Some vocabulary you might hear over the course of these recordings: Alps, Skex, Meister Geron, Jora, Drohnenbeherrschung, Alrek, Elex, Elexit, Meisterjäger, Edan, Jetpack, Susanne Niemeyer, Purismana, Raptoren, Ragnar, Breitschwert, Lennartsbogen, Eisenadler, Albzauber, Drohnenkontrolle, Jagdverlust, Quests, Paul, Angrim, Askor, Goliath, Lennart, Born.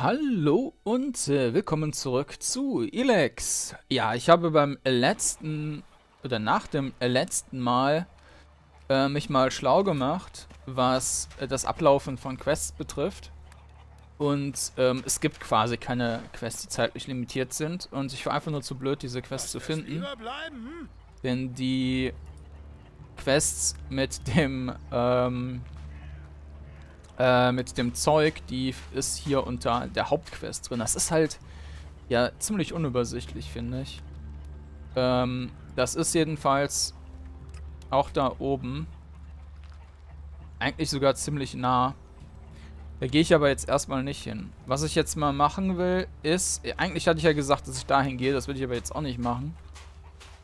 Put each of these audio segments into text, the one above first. Hallo und willkommen zurück zu Elex. Ja, ich habe beim letzten oder nach dem letzten Mal mich mal schlau gemacht, was das Ablaufen von Quests betrifft. Und es gibt quasi keine Quests, die zeitlich limitiert sind. Und ich war einfach nur zu blöd, diese Quests zu finden. Denn die Quests mit dem Zeug, die ist hier unter der Hauptquest drin. Das ist halt, ja, ziemlich unübersichtlich, finde ich. Das ist jedenfalls auch da oben. Eigentlich sogar ziemlich nah. Da gehe ich aber jetzt erstmal nicht hin. Was ich jetzt mal machen will, ist... Eigentlich hatte ich ja gesagt, dass ich dahin gehe. Das will ich aber jetzt auch nicht machen.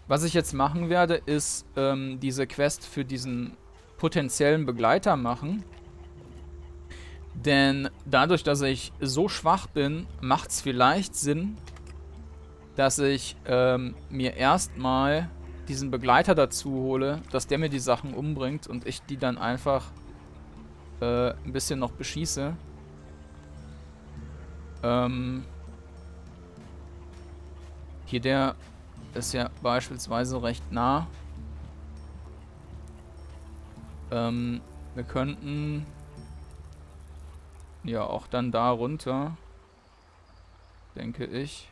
Was ich jetzt machen werde, ist diese Quest für diesen potenziellen Begleiter machen. Denn dadurch, dass ich so schwach bin, macht es vielleicht Sinn, dass ich mir erstmal diesen Begleiter dazu hole, dass der mir die Sachen umbringt und ich die dann einfach ein bisschen noch beschieße. Hier, der ist ja beispielsweise recht nah. Wir könnten... Ja, auch dann da runter. Denke ich.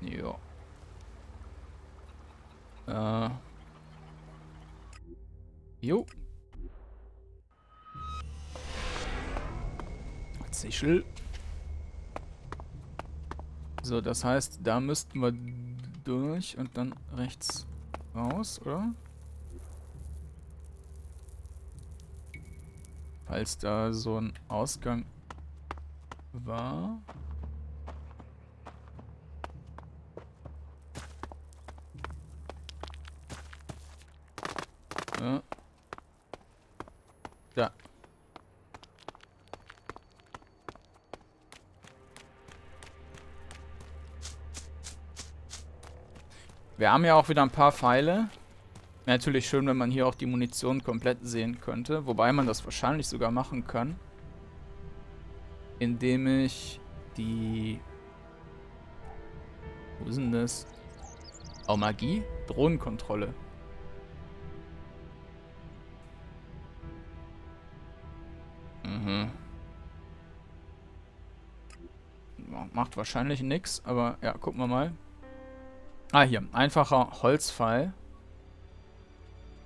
Jo. Jo. Zischel. So, das heißt, da müssten wir durch und dann rechts raus, oder? Als da so ein Ausgang war. Ja. Da. Wir haben ja auch wieder ein paar Pfeile. Wäre natürlich schön, wenn man hier auch die Munition komplett sehen könnte. Wobei man das wahrscheinlich sogar machen kann. Indem ich die... Wo ist denn das? Oh, Magie? Drohnenkontrolle. Mhm. Macht wahrscheinlich nichts, aber ja, gucken wir mal. Ah, hier. Einfacher Holzpfeil.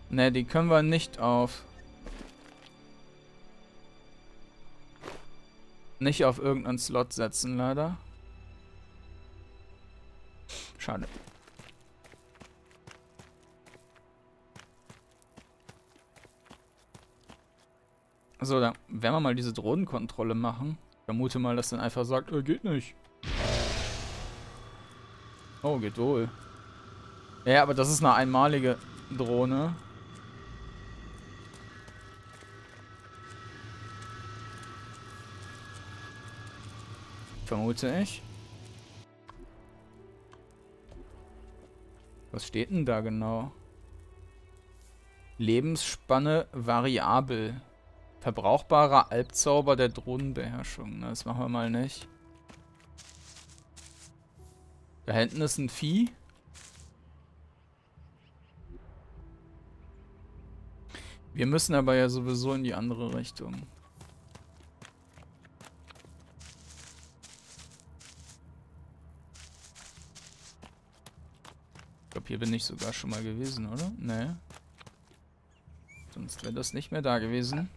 Ne, die können wir nicht auf... Nicht auf irgendeinen Slot setzen, leider. Schade. So, dann werden wir mal diese Drohnenkontrolle machen. Ich vermute mal, dass dann einfach sagt, geht nicht. Oh, geht wohl. Ja, aber das ist eine einmalige Drohne. Vermute ich. Was steht denn da genau? Lebensspanne variabel. Verbrauchbarer Albzauber der Drohnenbeherrschung. Das machen wir mal nicht. Da hinten ist ein Vieh. Wir müssen aber ja sowieso in die andere Richtung. Hier bin ich sogar schon mal gewesen, oder? Nee. Sonst wäre das nicht mehr da gewesen.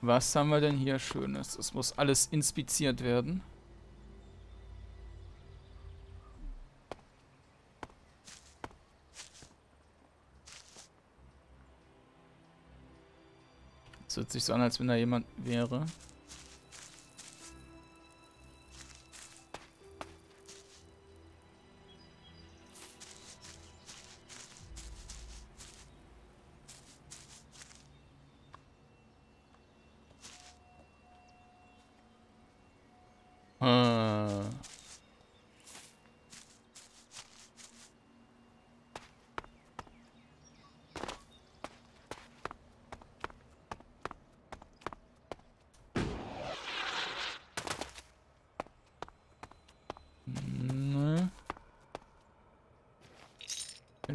Was haben wir denn hier Schönes? Das muss alles inspiziert werden. Es hört sich so an, als wenn da jemand wäre.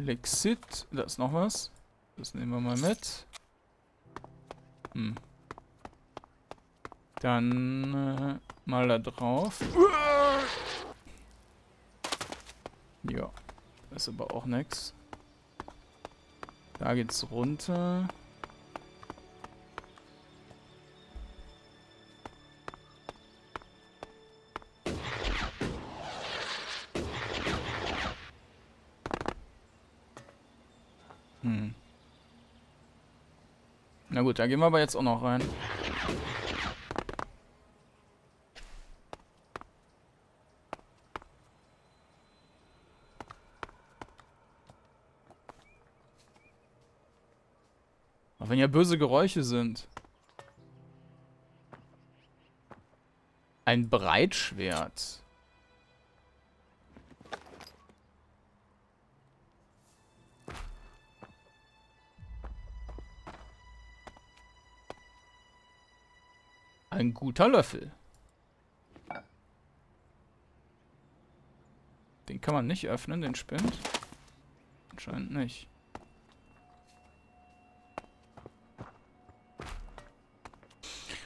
Elexit. Da ist noch was. Das nehmen wir mal mit. Hm. Dann mal da drauf. Ja, das ist aber auch nix. Da geht's runter. Hm. Na gut, da gehen wir aber jetzt auch noch rein. Auch wenn ja böse Geräusche sind. Ein Breitschwert. Ein guter Löffel. Den kann man nicht öffnen, den Spind. Anscheinend nicht.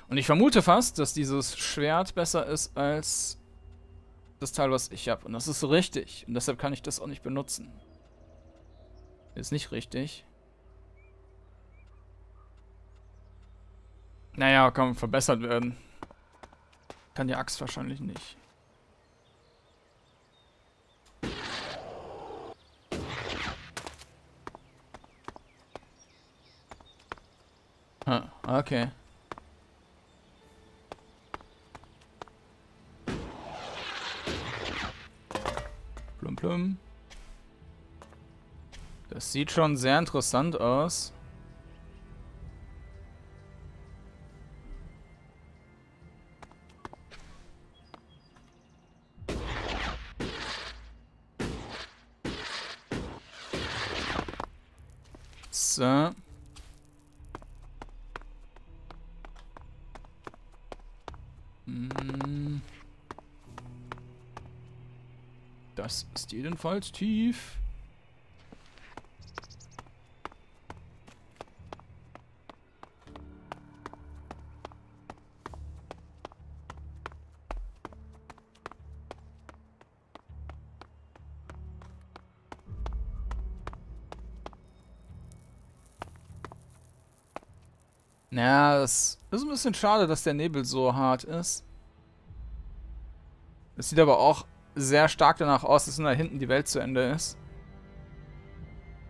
Und ich vermute fast, dass dieses Schwert besser ist als das Teil, was ich habe. Und das ist richtig. Und deshalb kann ich das auch nicht benutzen. Ist nicht richtig. Naja, kann verbessert werden. Kann die Axt wahrscheinlich nicht. Ah, okay. Plum plum. Das sieht schon sehr interessant aus. So. Das ist jedenfalls tief. Ja, es ist ein bisschen schade, dass der Nebel so hart ist. Es sieht aber auch sehr stark danach aus, dass da hinten die Welt zu Ende ist.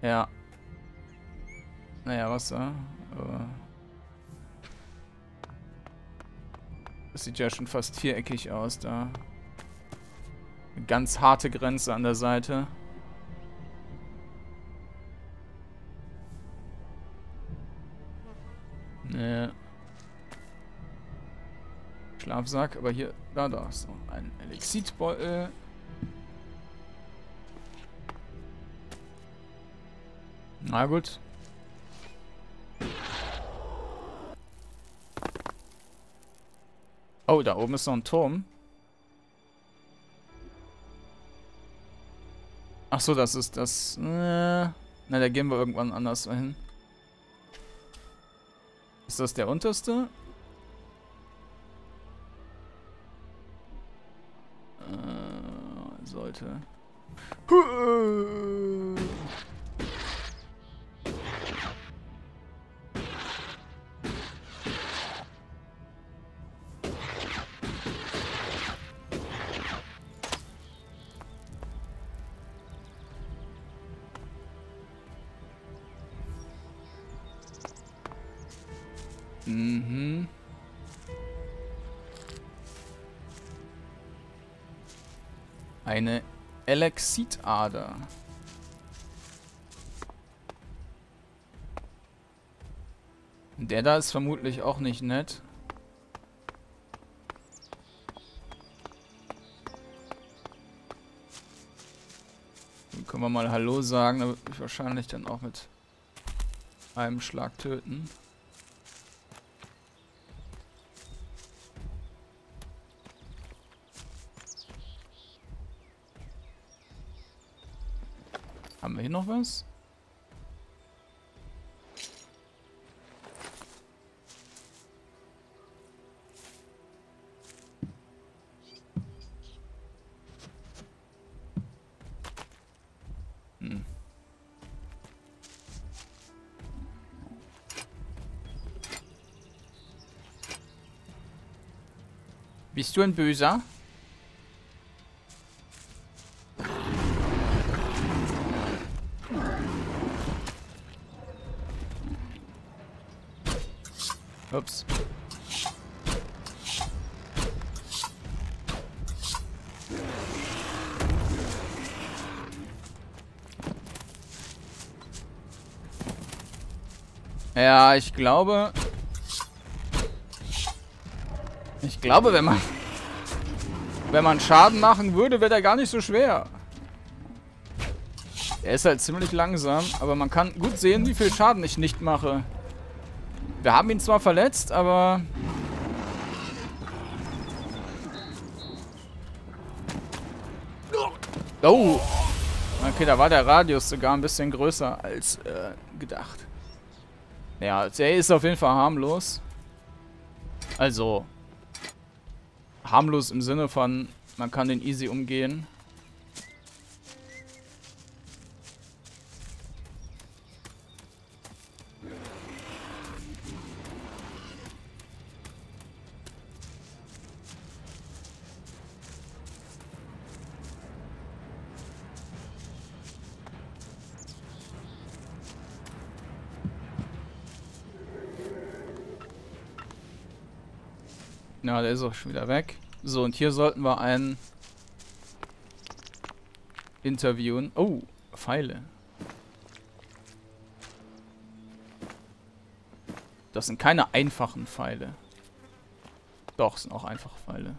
Ja. Naja, was da? Das sieht ja schon fast viereckig aus da. Eine ganz harte Grenze an der Seite. Schlafsack, aber hier, da ist noch ein Elexitbeutel. Na gut. Oh, da oben ist noch ein Turm. Ach so, das ist das. Na, da gehen wir irgendwann anders hin. Ist das der unterste? Sollte. Mhm. Eine Elexitader. Der da ist vermutlich auch nicht nett. Dann können wir mal Hallo sagen, da wird mich wahrscheinlich dann auch mit einem Schlag töten. Haben wir hier noch was? Bist du ein Böser? Ups. Ja, ich glaube... Wenn man Schaden machen würde, wäre der gar nicht so schwer. Er ist halt ziemlich langsam, aber man kann gut sehen, wie viel Schaden ich nicht mache. Wir haben ihn zwar verletzt, aber... Oh! Okay, da war der Radius sogar ein bisschen größer als gedacht. Ja, der ist auf jeden Fall harmlos. Also... harmlos im Sinne von, man kann den easy umgehen. Ja, der ist auch schon wieder weg. So, und hier sollten wir einen interviewen. Oh, Pfeile. Das sind keine einfachen Pfeile. Doch, sind auch einfache Pfeile.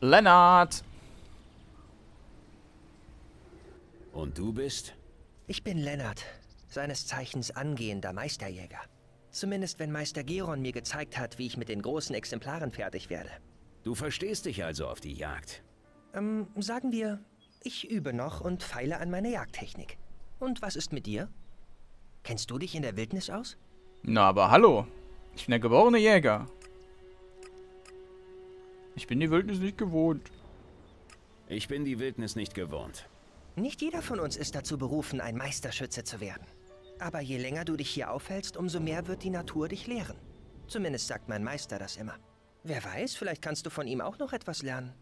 Lennart! Und du bist? Ich bin Lennart. Seines Zeichens angehender Meisterjäger. Zumindest wenn Meister Geron mir gezeigt hat, wie ich mit den großen Exemplaren fertig werde. Du verstehst dich also auf die Jagd? Sagen wir, ich übe noch und feile an meiner Jagdtechnik. Und was ist mit dir? Kennst du dich in der Wildnis aus? Na, aber hallo. Ich bin der geborene Jäger. Ich bin die Wildnis nicht gewohnt. Ich bin die Wildnis nicht gewohnt. Nicht jeder von uns ist dazu berufen, ein Meisterschütze zu werden. Aber je länger du dich hier aufhältst, umso mehr wird die Natur dich lehren. Zumindest sagt mein Meister das immer. Wer weiß, vielleicht kannst du von ihm auch noch etwas lernen.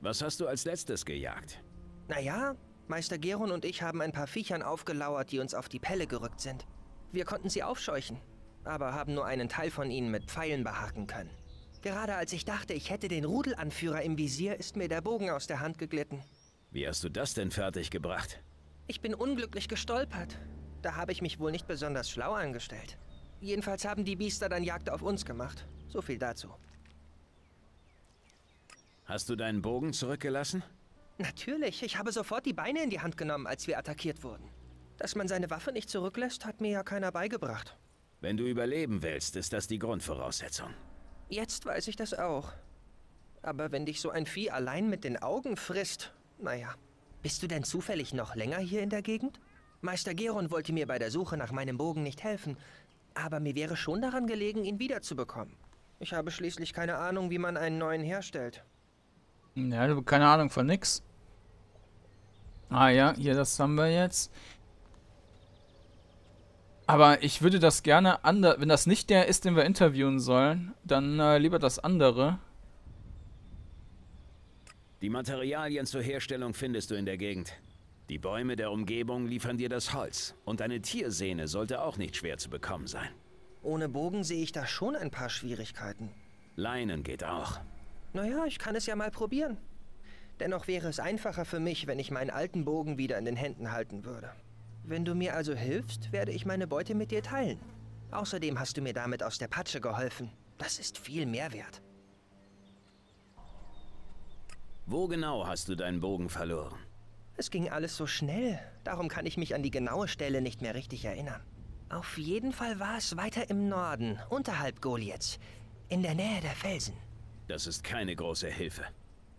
Was hast du als letztes gejagt? Naja, Meister Geron und ich haben ein paar Viechern aufgelauert, die uns auf die Pelle gerückt sind. Wir konnten sie aufscheuchen, aber haben nur einen Teil von ihnen mit Pfeilen behaken können. Gerade als ich dachte, ich hätte den Rudelanführer im Visier, ist mir der Bogen aus der Hand geglitten. Wie hast du das denn fertiggebracht? Ich bin unglücklich gestolpert. Da habe ich mich wohl nicht besonders schlau angestellt. Jedenfalls haben die Biester dann Jagd auf uns gemacht. So viel dazu. Hast du deinen Bogen zurückgelassen? Natürlich. Ich habe sofort die Beine in die Hand genommen, als wir attackiert wurden. Dass man seine Waffe nicht zurücklässt, hat mir ja keiner beigebracht. Wenn du überleben willst, ist das die Grundvoraussetzung. Jetzt weiß ich das auch. Aber wenn dich so ein Vieh allein mit den Augen frisst, naja. Bist du denn zufällig noch länger hier in der Gegend? Meister Geron wollte mir bei der Suche nach meinem Bogen nicht helfen, aber mir wäre schon daran gelegen, ihn wiederzubekommen. Ich habe schließlich keine Ahnung, wie man einen neuen herstellt. Ja, du hast keine Ahnung von nix. Ah ja, hier, das haben wir jetzt. Aber ich würde das gerne anders... Wenn das nicht der ist, den wir interviewen sollen, dann lieber das andere. Die Materialien zur Herstellung findest du in der Gegend. Die Bäume der Umgebung liefern dir das Holz. Und eine Tiersehne sollte auch nicht schwer zu bekommen sein. Ohne Bogen sehe ich da schon ein paar Schwierigkeiten. Leinen geht auch. Naja, ich kann es ja mal probieren. Dennoch wäre es einfacher für mich, wenn ich meinen alten Bogen wieder in den Händen halten würde. Wenn du mir also hilfst, werde ich meine Beute mit dir teilen. Außerdem hast du mir damit aus der Patsche geholfen. Das ist viel mehr wert. Wo genau hast du deinen Bogen verloren? Es ging alles so schnell, darum kann ich mich an die genaue Stelle nicht mehr richtig erinnern. Auf jeden Fall war es weiter im Norden, unterhalb Goliaths. in der Nähe der Felsen. Das ist keine große Hilfe.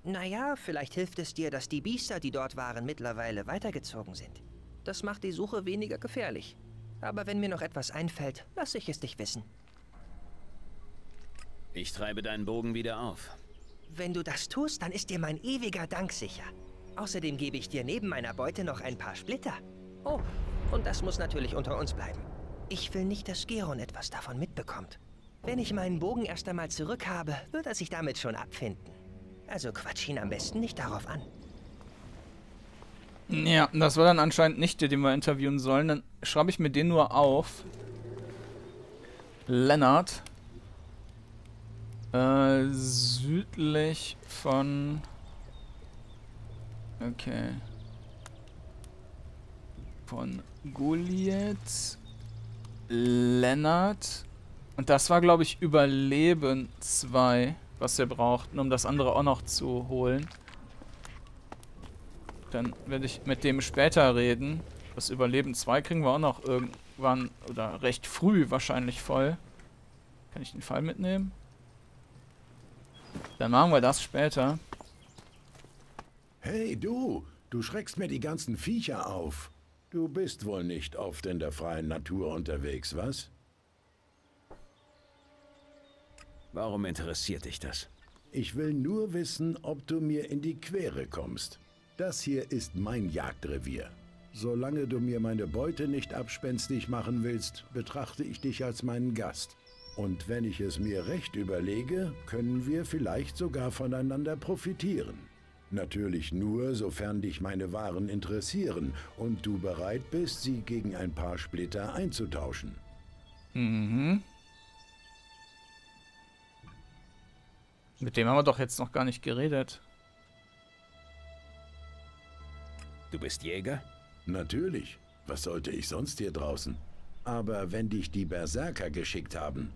Naja, vielleicht hilft es dir, dass die Biester, die dort waren, mittlerweile weitergezogen sind. Das macht die Suche weniger gefährlich. Aber wenn mir noch etwas einfällt, lasse ich es dich wissen. Ich treibe deinen Bogen wieder auf. Wenn du das tust, dann ist dir mein ewiger Dank sicher. Außerdem gebe ich dir neben meiner Beute noch ein paar Splitter. Oh, und das muss natürlich unter uns bleiben. Ich will nicht, dass Geron etwas davon mitbekommt. Wenn ich meinen Bogen erst einmal zurück habe, wird er sich damit schon abfinden. Also quatsch ihn am besten nicht darauf an. Ja, das war dann anscheinend nicht der, den wir interviewen sollen. Dann schreibe ich mir den nur auf. Lennart. Südlich von... Okay. Von Goliath. Lennart. Und das war, glaube ich, Überleben 2, was wir brauchten, um das andere auch noch zu holen. Dann werde ich mit dem später reden. Das Überleben 2 kriegen wir auch noch irgendwann, oder recht früh wahrscheinlich voll. Kann ich den Fall mitnehmen? Dann machen wir das später. Hey du, du schreckst mir die ganzen Viecher auf. Du bist wohl nicht oft in der freien Natur unterwegs, was? Warum interessiert dich das? Ich will nur wissen, ob du mir in die Quere kommst. Das hier ist mein Jagdrevier. Solange du mir meine Beute nicht abspenstig machen willst, betrachte ich dich als meinen Gast. Und wenn ich es mir recht überlege, können wir vielleicht sogar voneinander profitieren. Natürlich nur, sofern dich meine Waren interessieren und du bereit bist, sie gegen ein paar Splitter einzutauschen. Mhm. Mit dem haben wir doch jetzt noch gar nicht geredet. Du bist Jäger? Natürlich. Was sollte ich sonst hier draußen? Aber wenn dich die Berserker geschickt haben...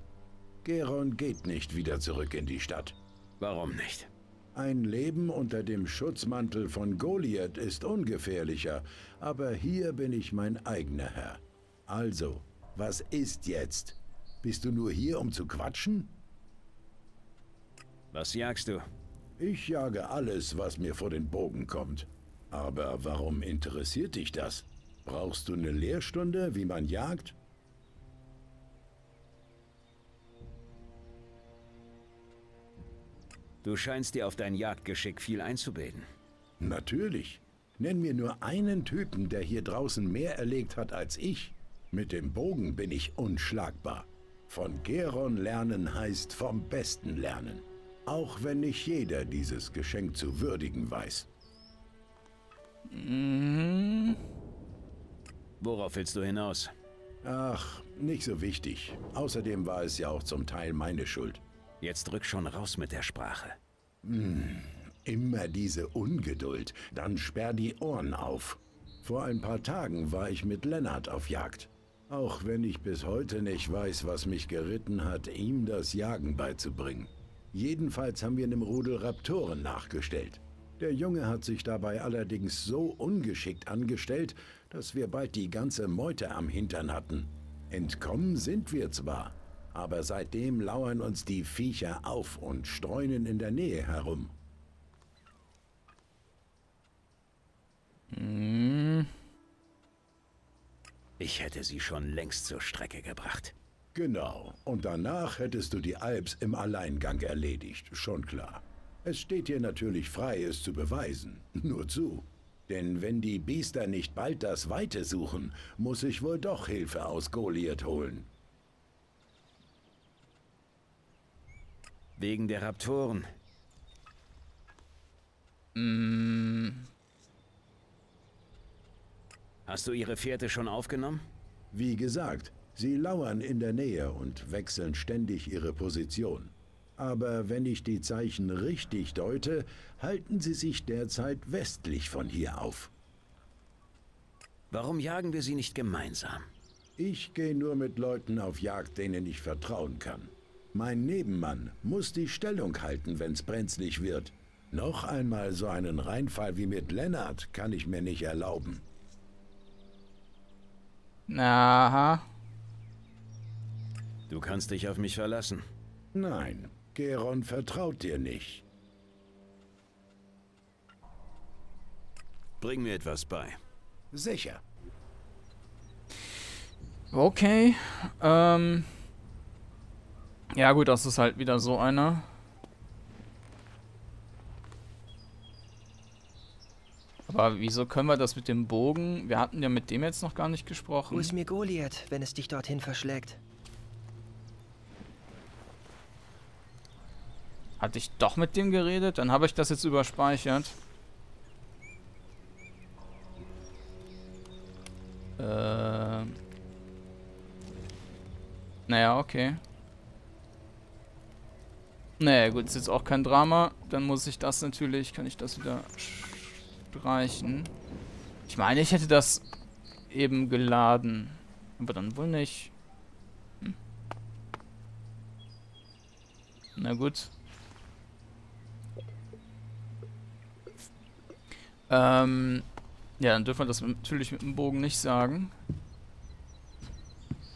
Geron geht nicht wieder zurück in die Stadt. Warum nicht? Ein Leben unter dem Schutzmantel von Goliath ist ungefährlicher, aber hier bin ich mein eigener Herr. Also, was ist jetzt? Bist du nur hier, um zu quatschen? Was jagst du? Ich jage alles, was mir vor den Bogen kommt. Aber warum interessiert dich das? Brauchst du eine Lehrstunde, wie man jagt? Du scheinst dir auf dein Jagdgeschick viel einzubilden. Natürlich. Nenn mir nur einen Typen, der hier draußen mehr erlegt hat als ich. Mit dem Bogen bin ich unschlagbar. Von Geron lernen heißt vom Besten lernen. Auch wenn nicht jeder dieses Geschenk zu würdigen weiß. Mhm. Worauf willst du hinaus? Ach, nicht so wichtig. Außerdem war es ja auch zum Teil meine Schuld. Jetzt rück schon raus mit der Sprache. Immer diese Ungeduld. Dann sperr die Ohren auf. Vor ein paar Tagen war ich mit Lennart auf Jagd. Auch wenn ich bis heute nicht weiß, was mich geritten hat, ihm das Jagen beizubringen. Jedenfalls haben wir einem Rudel Raptoren nachgestellt. Der Junge hat sich dabei allerdings so ungeschickt angestellt, dass wir bald die ganze Meute am Hintern hatten. Entkommen sind wir zwar. Aber seitdem lauern uns die Viecher auf und streunen in der Nähe herum. Ich hätte sie schon längst zur Strecke gebracht. Genau. Und danach hättest du die Alps im Alleingang erledigt. Schon klar. Es steht dir natürlich frei, es zu beweisen. Nur zu. Denn wenn die Biester nicht bald das Weite suchen, muss ich wohl doch Hilfe aus Goliath holen. Wegen der Raptoren. Hast du ihre Fährte schon aufgenommen? Wie gesagt, sie lauern in der Nähe und wechseln ständig ihre Position. Aber wenn ich die Zeichen richtig deute, halten sie sich derzeit westlich von hier auf. Warum jagen wir sie nicht gemeinsam? Ich gehe nur mit Leuten auf Jagd, denen ich vertrauen kann. Mein Nebenmann muss die Stellung halten, wenn's brenzlig wird. Noch einmal so einen Reinfall wie mit Lennart kann ich mir nicht erlauben. Aha. Du kannst dich auf mich verlassen. Nein, Geron vertraut dir nicht. Bring mir etwas bei. Sicher. Okay. Ja gut, das ist halt wieder so einer. Aber wieso können wir das mit dem Bogen? Wir hatten ja mit dem jetzt noch gar nicht gesprochen. Wo ist mir Goliath, wenn es dich dorthin verschlägt? Hatte ich doch mit dem geredet? Dann habe ich das jetzt überspeichert. Naja, okay. Naja, gut, ist jetzt auch kein Drama. Dann muss ich das natürlich, kann ich das wieder streichen. Ich meine, ich hätte das eben geladen. Aber dann wohl nicht. Hm. Na gut. Ja, dann dürfen wir das natürlich mit dem Bogen nicht sagen.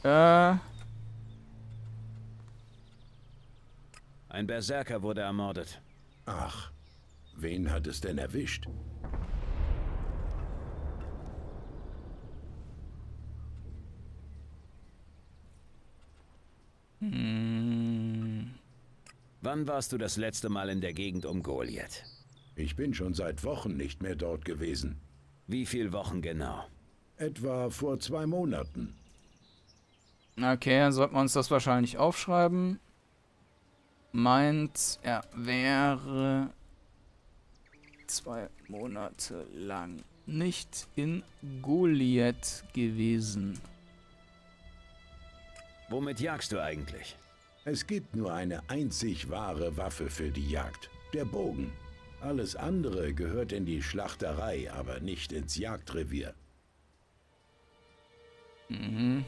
Ein Berserker wurde ermordet. Ach, wen hat es denn erwischt? Hm. Wann warst du das letzte Mal in der Gegend um Goliath? Ich bin schon seit Wochen nicht mehr dort gewesen. Wie viele Wochen genau? Etwa vor 2 Monaten. Okay, dann sollten wir uns das wahrscheinlich aufschreiben. Meint, er wäre 2 Monate lang nicht in Goliath gewesen. Womit jagst du eigentlich? Es gibt nur eine einzig wahre Waffe für die Jagd, der Bogen. Alles andere gehört in die Schlachterei, aber nicht ins Jagdrevier. Mhm.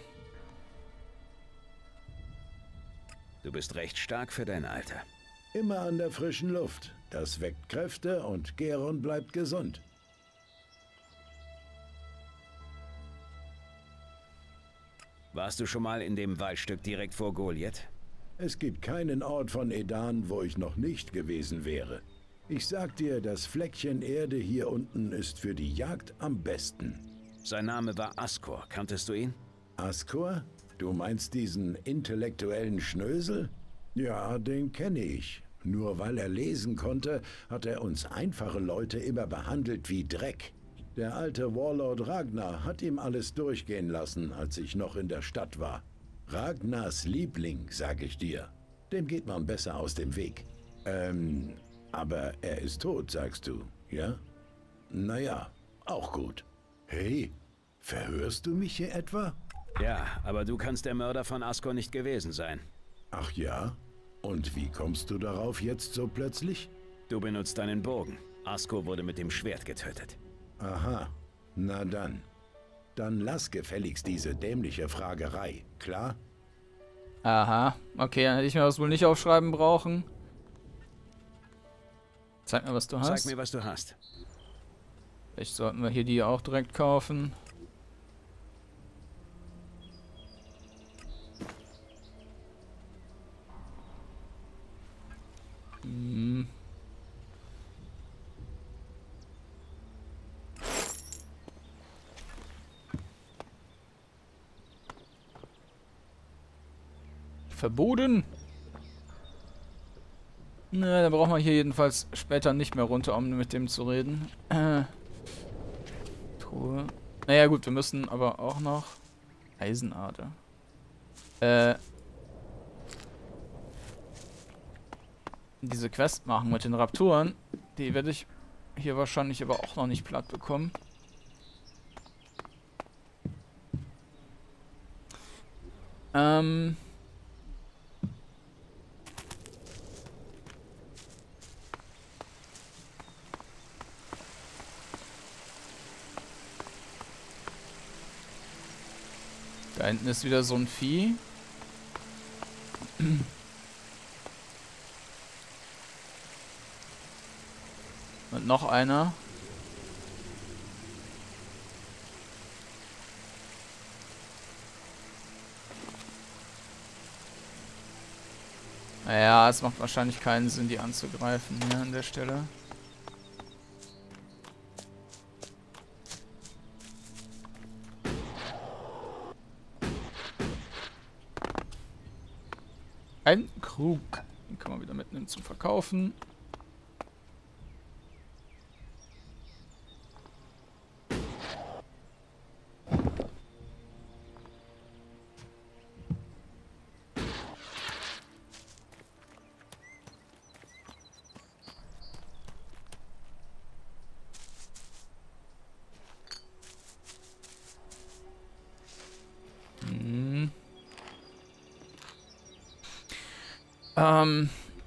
Du bist recht stark für dein Alter. Immer an der frischen Luft. Das weckt Kräfte und Geron bleibt gesund. Warst du schon mal in dem Waldstück direkt vor Goliath? Es gibt keinen Ort von Edan, wo ich noch nicht gewesen wäre. Ich sag dir, das Fleckchen Erde hier unten ist für die Jagd am besten. Sein Name war Askor. Kanntest du ihn? Askor? Du meinst diesen intellektuellen Schnösel? Ja, den kenne ich. Nur weil er lesen konnte, hat er uns einfache Leute immer behandelt wie Dreck. Der alte Warlord Ragnar hat ihm alles durchgehen lassen, als ich noch in der Stadt war. Ragnars Liebling, sag ich dir. Dem geht man besser aus dem Weg. Aber er ist tot, sagst du, ja? Naja, auch gut. Hey, verhörst du mich hier etwa? Ja, aber du kannst der Mörder von Askor nicht gewesen sein. Ach ja? Und wie kommst du darauf jetzt so plötzlich? Du benutzt deinen Bogen. Askor wurde mit dem Schwert getötet. Aha, na dann. Dann lass gefälligst diese dämliche Fragerei, klar? Aha, okay, dann hätte ich mir das wohl nicht aufschreiben brauchen. Zeig mir, was du hast. Zeig mir, was du hast. Vielleicht sollten wir hier die auch direkt kaufen. Hm. Verboten. Na, da brauchen wir hier jedenfalls später nicht mehr runter, um mit dem zu reden. Truhe. Naja gut, wir müssen aber auch noch Eisenadler. Diese Quest machen mit den Raptoren. Die werde ich hier wahrscheinlich aber auch noch nicht platt bekommen. Da hinten ist wieder so ein Vieh. Und noch einer. Ja, es macht wahrscheinlich keinen Sinn, die anzugreifen hier an der Stelle. Ein Krug. Den kann man wieder mitnehmen zum Verkaufen.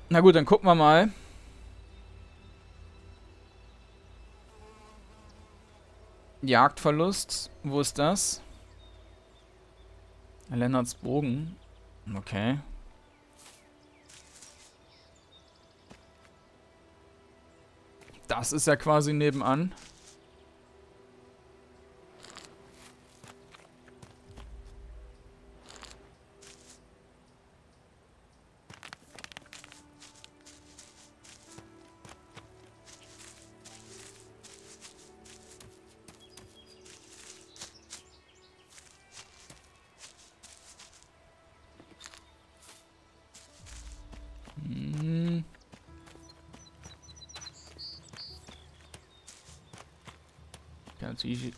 Na gut, dann gucken wir mal. Jagdverlust, wo ist das? Lennartsbogen. Okay. Das ist ja quasi nebenan. Natürlich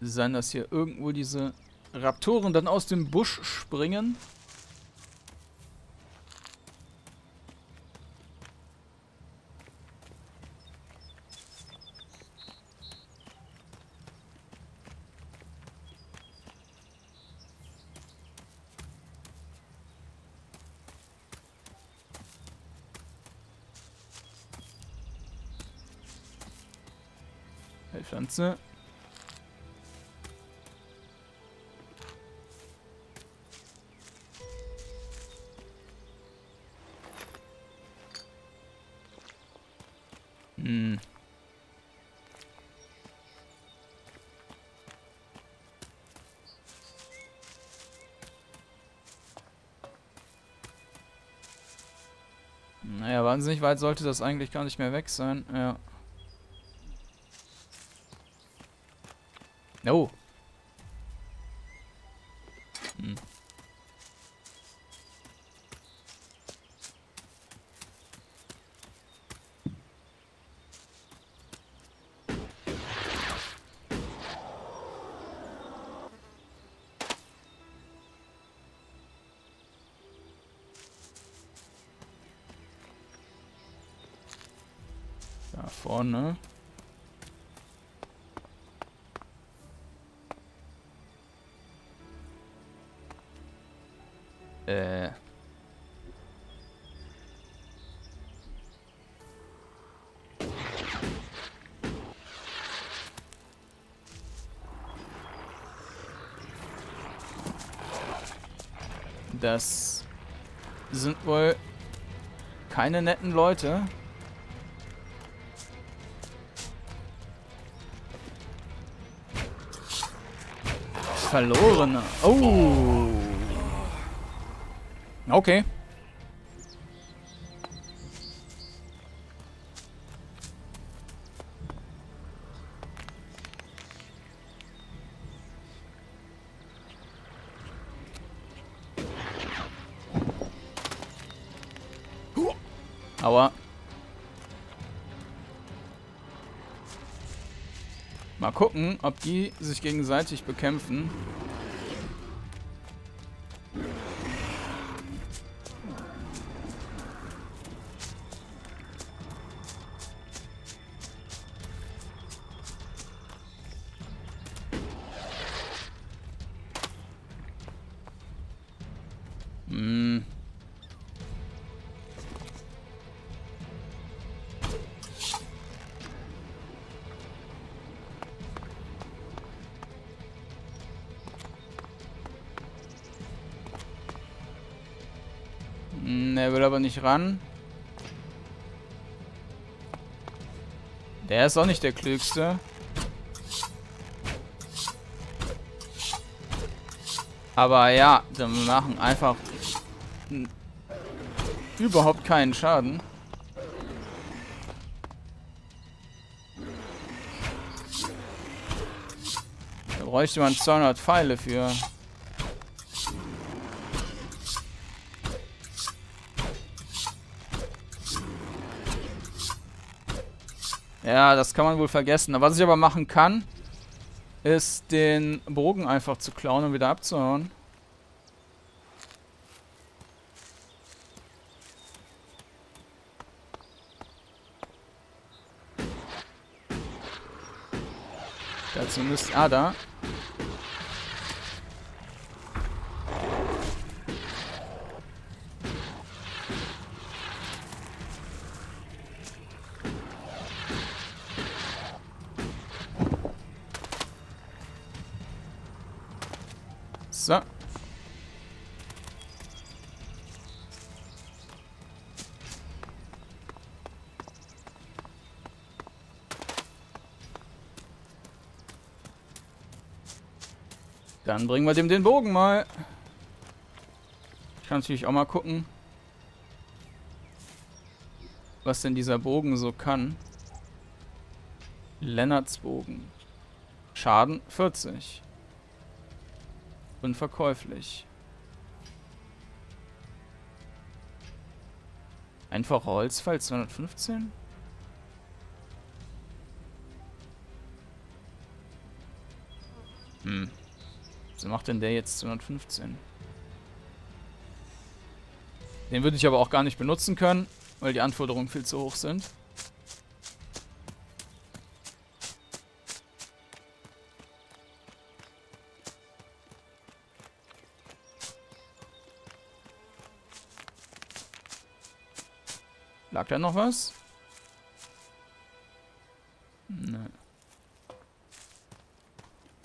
sein, dass hier irgendwo diese Raptoren dann aus dem Busch springen. Pflanze. Naja, wahnsinnig weit sollte das eigentlich gar nicht mehr weg sein. Ja. No. Da vorne. Das sind wohl keine netten Leute. Verlorene. Oh. Okay. Aua. Mal gucken, ob die sich gegenseitig bekämpfen. Er will aber nicht ran. Der ist auch nicht der Klügste. Aber ja, wir machen einfach überhaupt keinen Schaden. Da bräuchte man 200 Pfeile für. Ja, das kann man wohl vergessen. Was ich aber machen kann, ist den Bogen einfach zu klauen und wieder abzuhauen. Dazu müsst... Ah, da. So. Dann bringen wir dem den Bogen mal. Ich kann natürlich auch mal gucken, was denn dieser Bogen so kann. Lennartsbogen. Schaden 40. Unverkäuflich. Einfacher Holzfall 215? Hm. Wieso macht denn der jetzt 215? Den würde ich aber auch gar nicht benutzen können, weil die Anforderungen viel zu hoch sind. Lag da noch was? Nö. Hier,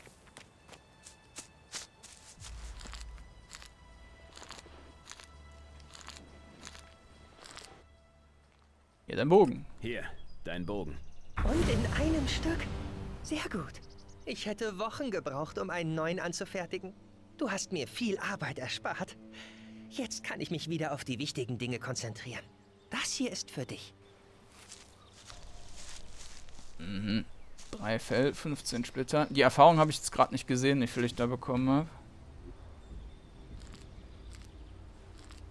dein Bogen. Hier, dein Bogen. Und in einem Stück? Sehr gut. Ich hätte Wochen gebraucht, um einen neuen anzufertigen. Du hast mir viel Arbeit erspart. Jetzt kann ich mich wieder auf die wichtigen Dinge konzentrieren. Das hier ist für dich. Mhm. 3 Fell, 15 Splitter. Die Erfahrung habe ich jetzt gerade nicht gesehen, wie viel ich da bekommen habe.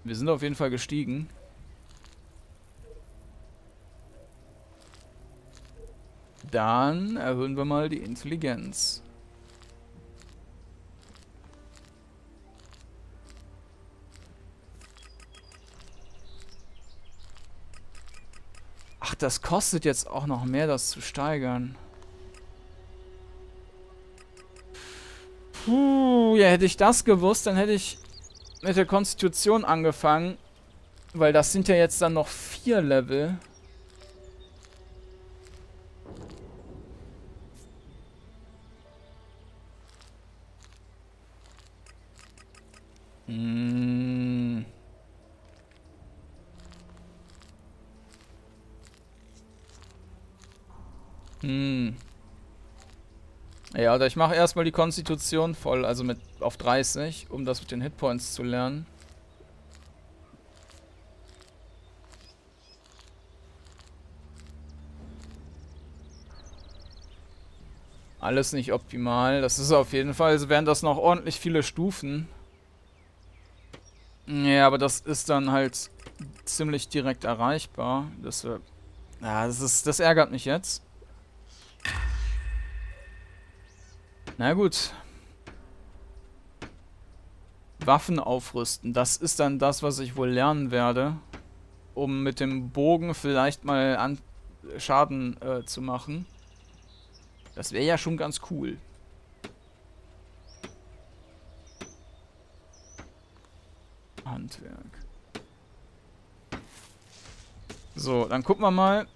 Wir sind auf jeden Fall gestiegen. Dann erhöhen wir mal die Intelligenz. Das kostet jetzt auch noch mehr, das zu steigern. Puh, ja, hätte ich das gewusst, dann hätte ich mit der Konstitution angefangen. Weil das sind ja jetzt dann noch 4 Level. Ja, oder ich mache erstmal die Konstitution voll, also mit auf 30, um das mit den Hitpoints zu lernen. Alles nicht optimal. Das ist auf jeden Fall, also wären das noch ordentlich viele Stufen. Ja, aber das ist dann halt ziemlich direkt erreichbar. Deshalb. Ja, das ärgert mich jetzt. Na gut. Waffen aufrüsten. Das ist dann das, was ich wohl lernen werde, um mit dem Bogen vielleicht mal Schaden zu machen. Das wäre ja schon ganz cool. Handwerk. So, dann gucken wir mal.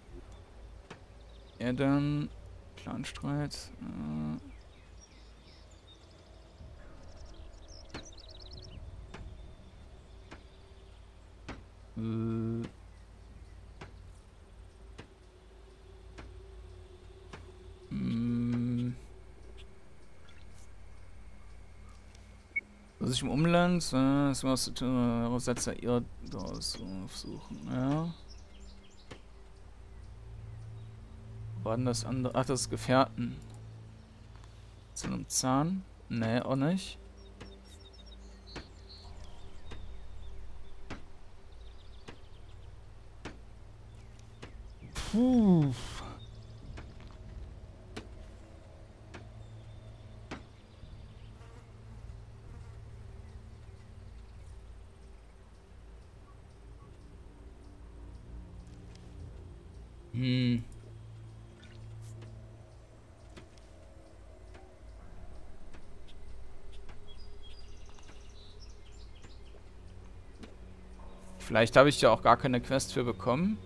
Ja, dann... Clanstreit... Muss ich im Umland? So was zu tun. Heraussetzer ihr das aufsuchen. Ja. War denn das andere? Ach, das ist Gefährten. Zu einem Zahn? Nee, auch nicht. Puh. Vielleicht habe ich ja auch gar keine Quest für bekommen.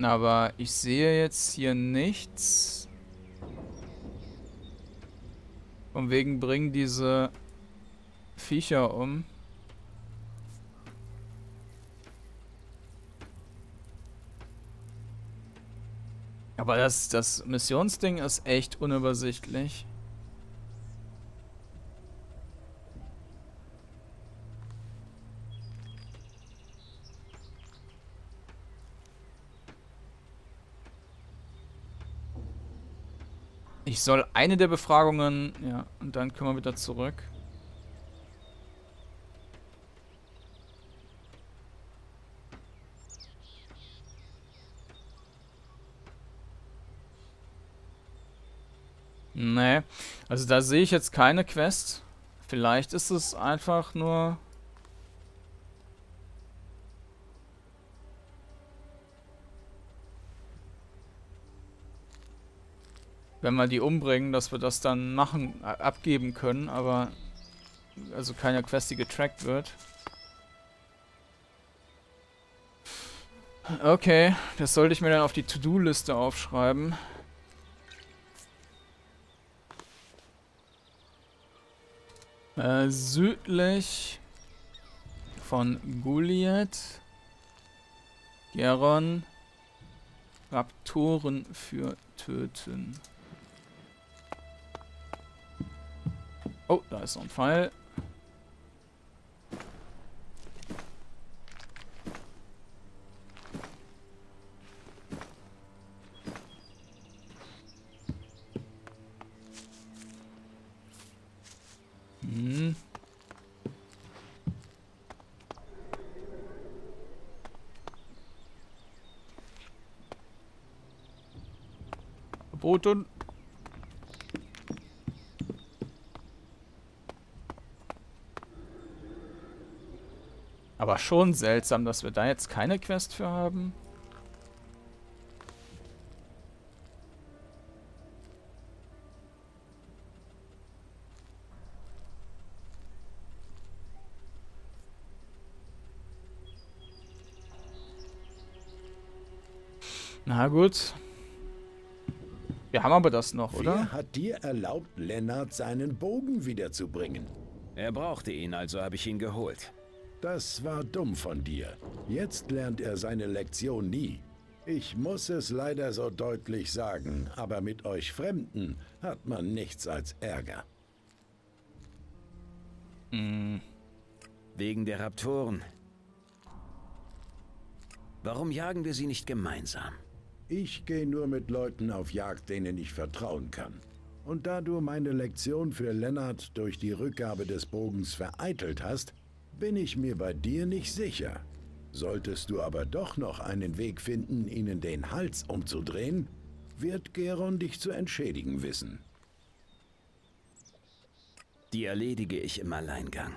Aber ich sehe jetzt hier nichts. Von wegen bringen diese Viecher um. Aber das Missionsding ist echt unübersichtlich. Ich soll eine der Befragungen... Ja, und dann können wir wieder zurück. Nee, also da sehe ich jetzt keine Quest. Vielleicht ist es einfach nur... Wenn wir die umbringen, dass wir das dann machen, abgeben können, aber... Also keine Quest, die getrackt wird. Okay, das sollte ich mir dann auf die To-Do-Liste aufschreiben. Südlich von Goliath, Geron, Raptoren für töten. Oh, da ist noch ein Pfeil. Verboten. Aber schon seltsam, dass wir da jetzt keine Quest für haben. Na gut. Wir haben aber das noch, oder? Wer hat dir erlaubt, Lennart seinen Bogen wiederzubringen? Er brauchte ihn, also habe ich ihn geholt. Das war dumm von dir. Jetzt lernt er seine Lektion nie. Ich muss es leider so deutlich sagen, aber mit euch Fremden hat man nichts als Ärger. Mhm. Wegen der Raptoren. Warum jagen wir sie nicht gemeinsam? Ich gehe nur mit Leuten auf Jagd, denen ich vertrauen kann. Und da du meine Lektion für Lennart durch die Rückgabe des Bogens vereitelt hast, bin ich mir bei dir nicht sicher. Solltest du aber doch noch einen Weg finden, ihnen den Hals umzudrehen, wird Geron dich zu entschädigen wissen. Die erledige ich im Alleingang.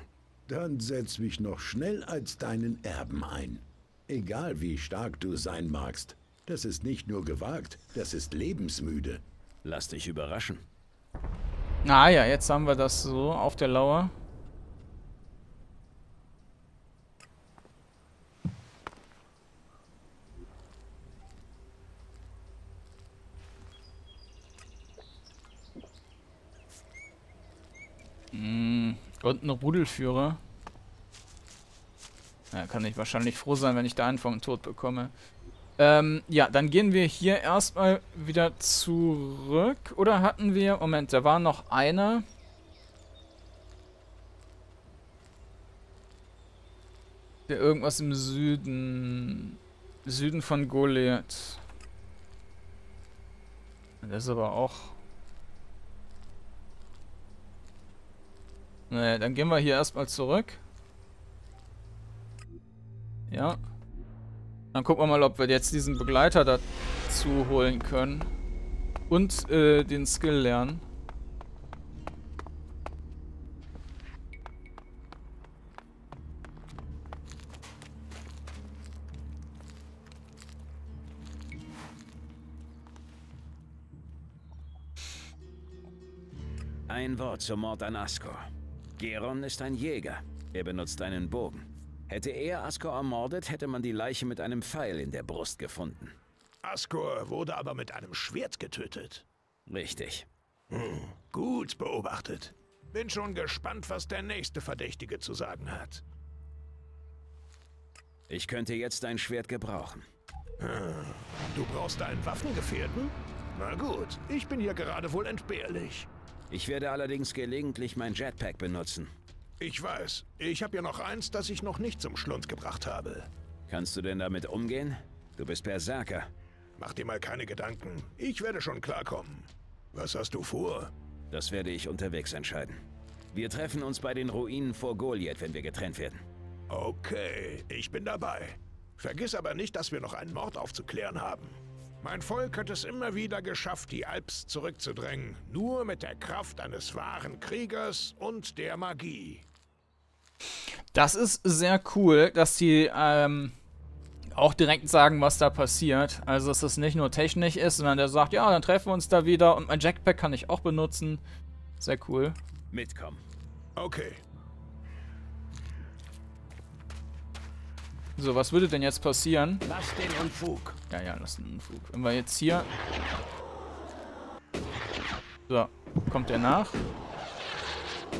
Dann setz mich noch schnell als deinen Erben ein. Egal wie stark du sein magst, das ist nicht nur gewagt, das ist lebensmüde. Lass dich überraschen. Naja, jetzt haben wir das so auf der Lauer. Und ein Rudelführer. Da kann ich wahrscheinlich froh sein, wenn ich da einen vom Tod bekomme. Ja, dann gehen wir hier erstmal wieder zurück. Oder hatten wir... Moment, da war noch einer. Der irgendwas im Süden... Süden von Goliath. Das ist aber auch... Naja, dann gehen wir hier erstmal zurück. Ja. Dann gucken wir mal, ob wir jetzt diesen Begleiter dazu holen können. Und den Skill lernen. Ein Wort zum Mord an Askor. Geron ist ein Jäger. Er benutzt einen Bogen. Hätte er Askor ermordet, hätte man die Leiche mit einem Pfeil in der Brust gefunden. Askor wurde aber mit einem Schwert getötet. Richtig. Hm, gut beobachtet. Bin schon gespannt, was der nächste Verdächtige zu sagen hat. Ich könnte jetzt ein Schwert gebrauchen. Hm, du brauchst einen Waffengefährten? Na gut, ich bin hier gerade wohl entbehrlich. Ich werde allerdings gelegentlich mein Jetpack benutzen. Ich weiß. Ich habe ja noch eins, das ich noch nicht zum Schlund gebracht habe. Kannst du denn damit umgehen? Du bist Berserker. Mach dir mal keine Gedanken. Ich werde schon klarkommen. Was hast du vor? Das werde ich unterwegs entscheiden. Wir treffen uns bei den Ruinen vor Goliath, wenn wir getrennt werden. Okay, ich bin dabei. Vergiss aber nicht, dass wir noch einen Mord aufzuklären haben. Mein Volk hat es immer wieder geschafft, die Alps zurückzudrängen. Nur mit der Kraft eines wahren Kriegers und der Magie. Das ist sehr cool, dass die auch direkt sagen, was da passiert. Also, dass das nicht nur technisch ist, sondern der sagt, ja, dann treffen wir uns da wieder und mein Jetpack kann ich auch benutzen. Sehr cool. Mitkommen. Okay. So, was würde denn jetzt passieren? Lass den Unfug. Ja, ja, lass den Unfug. Wenn wir jetzt hier... So, kommt der nach?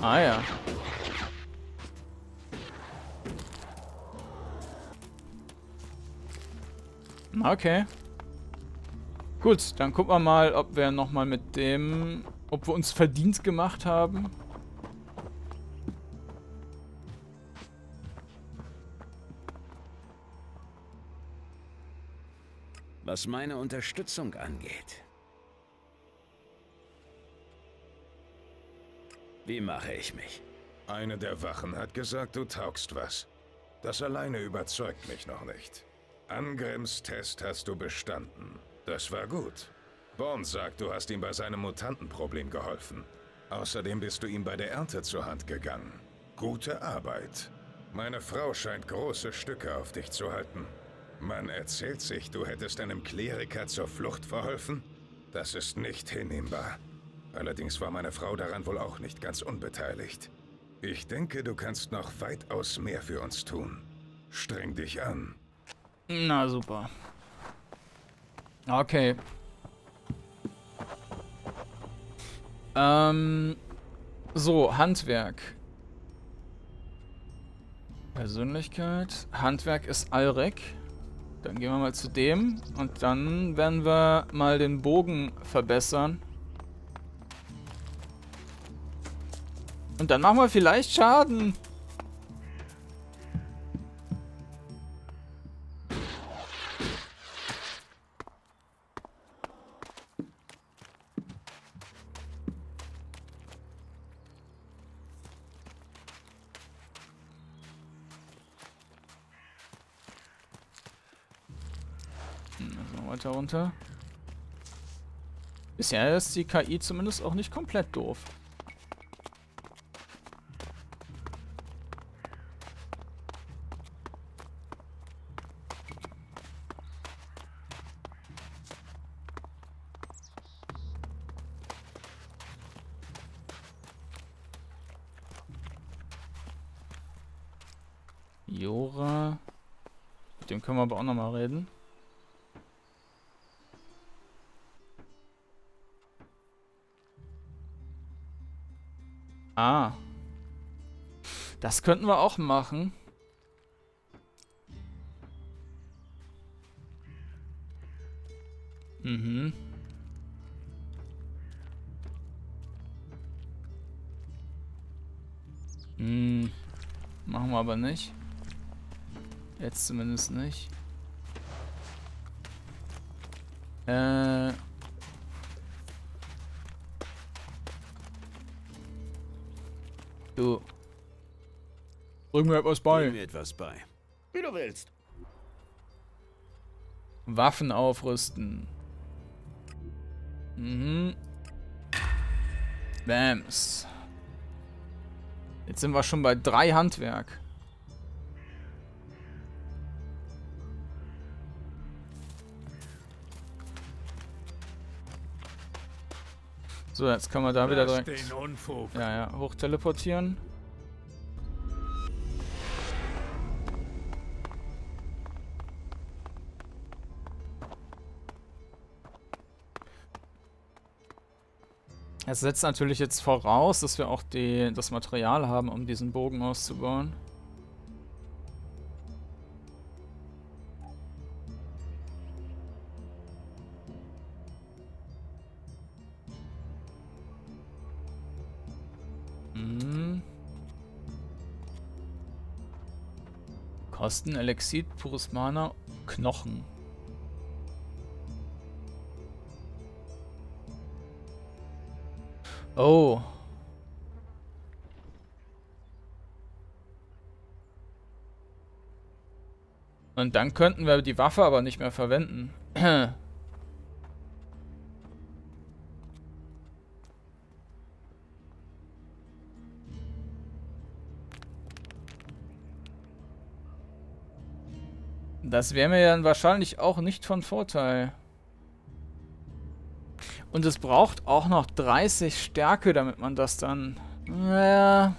Ah ja. Okay. Gut, dann gucken wir mal, ob wir nochmal mit dem, ob wir uns verdient gemacht haben. Was meine Unterstützung angeht. Wie mache ich mich? Eine der Wachen hat gesagt, du taugst was. Das alleine überzeugt mich noch nicht. Angrims Test hast du bestanden. Das war gut. Born sagt, du hast ihm bei seinem Mutantenproblem geholfen. Außerdem bist du ihm bei der Ernte zur Hand gegangen. Gute Arbeit. Meine Frau scheint große Stücke auf dich zu halten. Man erzählt sich, du hättest einem Kleriker zur Flucht verholfen? Das ist nicht hinnehmbar. Allerdings war meine Frau daran wohl auch nicht ganz unbeteiligt. Ich denke, du kannst noch weitaus mehr für uns tun. Streng dich an. Na super. Okay. So, Handwerk. Persönlichkeit. Handwerk ist Alrek. Dann gehen wir mal zu dem. Und dann werden wir mal den Bogen verbessern. Und dann machen wir vielleicht Schaden. Runter. Bisher ist die KI zumindest auch nicht komplett doof. Jora. Mit dem können wir aber auch nochmal reden. Ah. Das könnten wir auch machen. Mhm. Hm. Machen wir aber nicht. Jetzt zumindest nicht. Du. Bring mir etwas bei. Bring mir etwas bei. Wie du willst. Waffen aufrüsten. Mhm. Bams. Jetzt sind wir schon bei 3 Handwerk. So, jetzt können wir da wieder direkt. Ja, ja, hoch teleportieren. Es setzt natürlich jetzt voraus, dass wir auch das Material haben, um diesen Bogen auszubauen. Mhm. Kosten, Elexit, Purismana, Knochen. Oh. Und dann könnten wir die Waffe aber nicht mehr verwenden. Das wäre mir dann wahrscheinlich auch nicht von Vorteil. Und es braucht auch noch 30 Stärke, damit man das dann... Naja...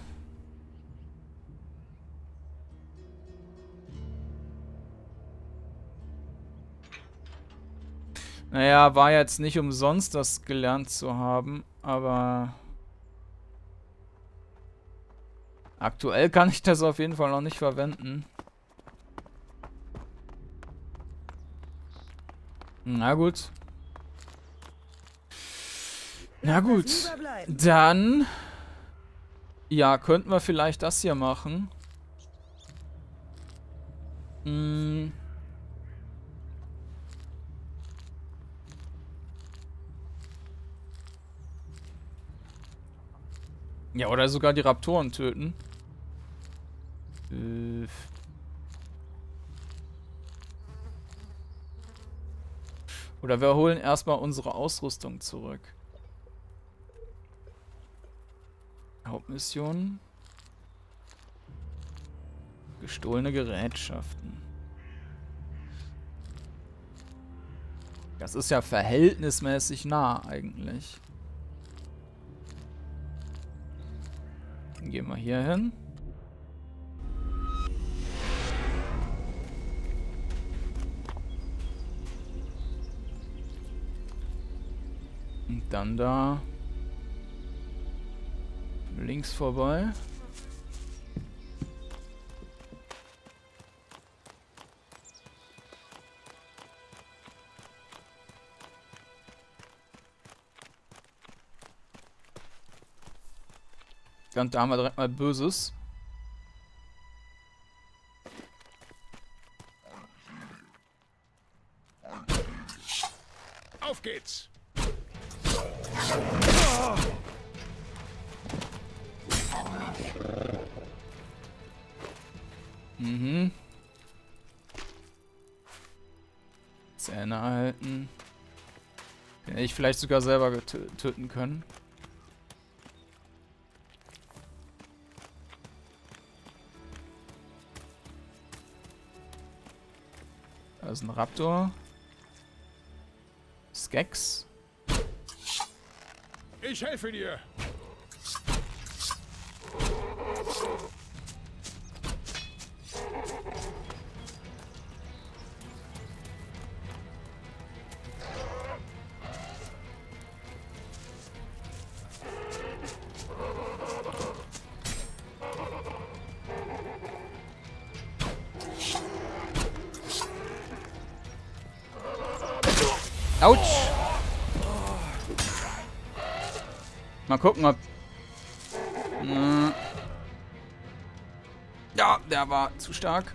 Naja, war jetzt nicht umsonst, das gelernt zu haben, aber... Aktuell kann ich das auf jeden Fall noch nicht verwenden. Na gut. Na gut, dann... Ja, könnten wir vielleicht das hier machen. Hm. Ja, oder sogar die Raptoren töten. Oder wir holen erstmal unsere Ausrüstung zurück. Hauptmission. Gestohlene Gerätschaften. Das ist ja verhältnismäßig nah eigentlich. Dann gehen wir hier hin. Und dann da. Links vorbei. Dann da haben wir direkt mal Böses. Auf geht's! Oh. Mhm. Zähne halten. Den hätte ich vielleicht sogar selber töten können. Da ist ein Raptor. Skex. Ich helfe dir. Autsch. Mal gucken, ob... Ja, der war zu stark.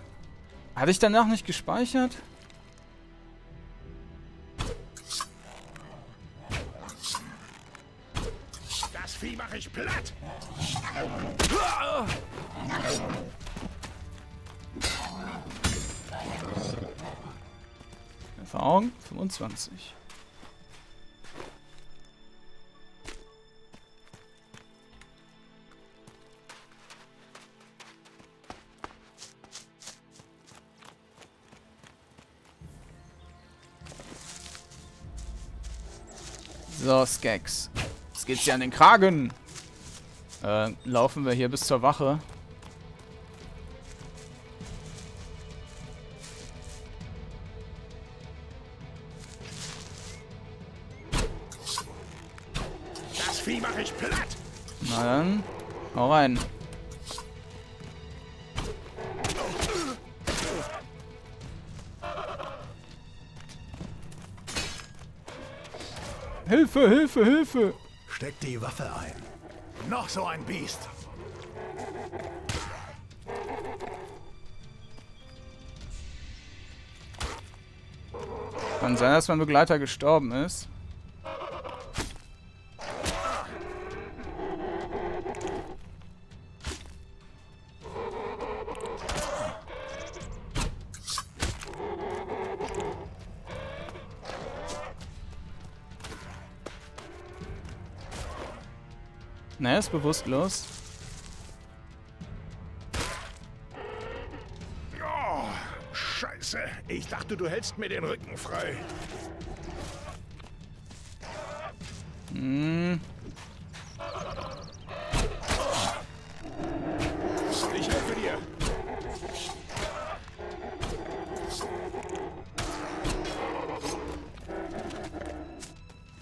Hatte ich danach nicht gespeichert? Das Vieh mache ich platt. Erfahrung 25. So, Skex. Jetzt geht's hier an den Kragen. Laufen wir hier bis zur Wache. Das Vieh mache ich platt. Na dann, hau rein. Hilfe, Hilfe, Hilfe! Steck die Waffe ein. Noch so ein Biest. Kann sein, dass mein Begleiter gestorben ist. Na, er ist bewusstlos. Oh, Scheiße. Ich dachte, du hältst mir den Rücken frei. Ich helfe dir.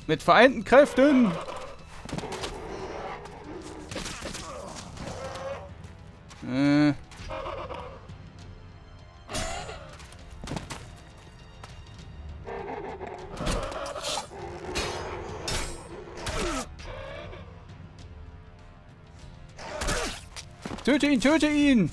Mit vereinten Kräften! Töte ihn, töte ihn!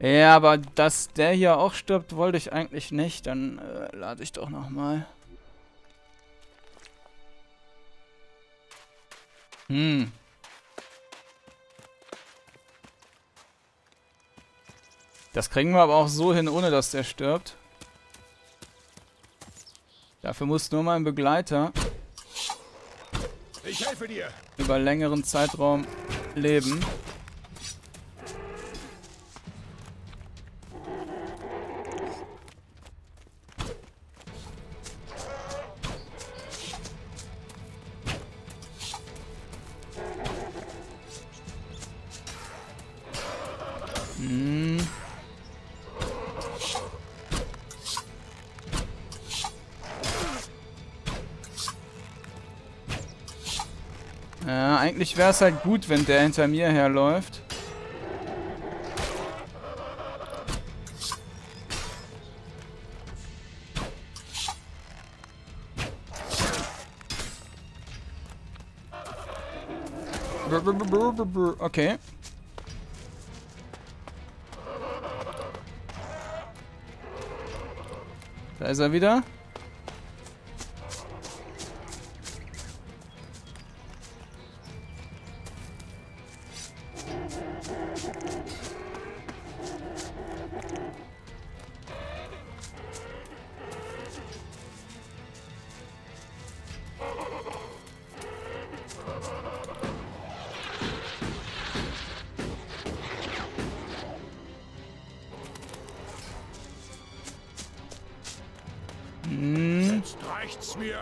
Ja, aber dass der hier auch stirbt, wollte ich eigentlich nicht. Dann lade ich doch nochmal. Das kriegen wir aber auch so hin, ohne dass der stirbt. Dafür muss nur mein Begleiter ich helfe dir. Über längeren Zeitraum leben. Eigentlich wäre es halt gut, wenn der hinter mir herläuft. Okay. Da ist er wieder. Reicht's mir.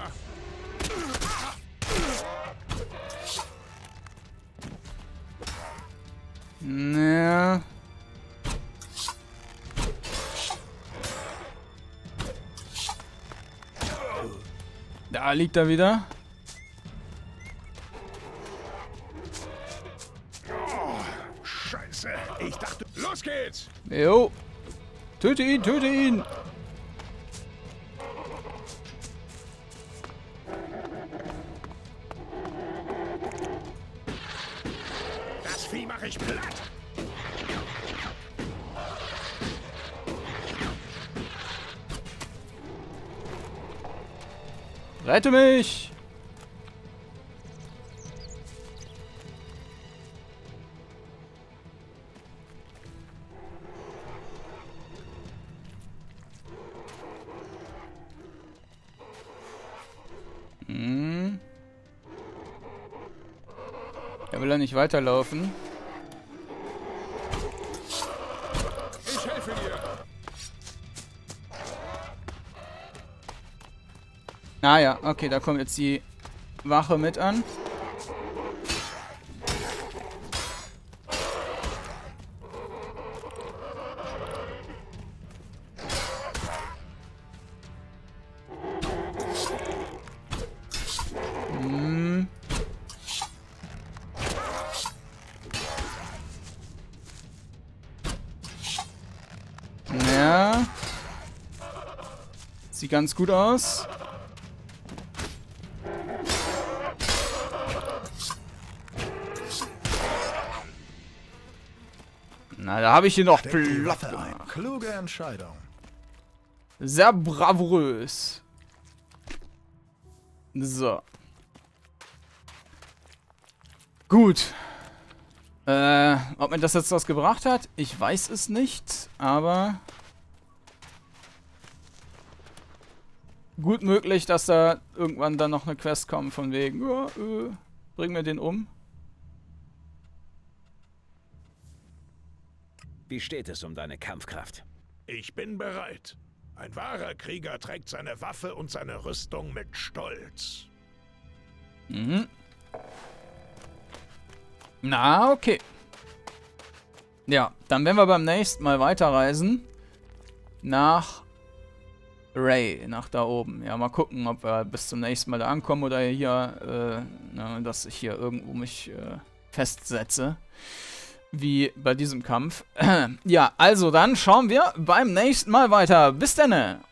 Naja. Da liegt er wieder. Oh, Scheiße. Ich dachte, los geht's. Jo. Töte ihn, töte ihn. Das Vieh mache ich platt. Rette mich! Hm. Er will ja nicht weiterlaufen. Ich helfe dir! Ah ja, okay, da kommt jetzt die Wache mit an. Hm. Ja. Sieht ganz gut aus. Na, da habe ich hier noch Platte. Kluge Entscheidung. Sehr bravourös. So. Gut. Ob mir das jetzt was gebracht hat, ich weiß es nicht, aber gut möglich, dass da irgendwann dann noch eine Quest kommt von wegen, ja, bringen wir den um. Wie steht es um deine Kampfkraft? Ich bin bereit. Ein wahrer Krieger trägt seine Waffe und seine Rüstung mit Stolz. Mhm. Na, okay. Ja, dann werden wir beim nächsten Mal weiterreisen. Nach Ray, nach da oben. Ja, mal gucken, ob wir bis zum nächsten Mal da ankommen oder hier, dass ich hier irgendwo mich festsetze. Wie bei diesem Kampf. Ja, also dann schauen wir beim nächsten Mal weiter. Bis dann!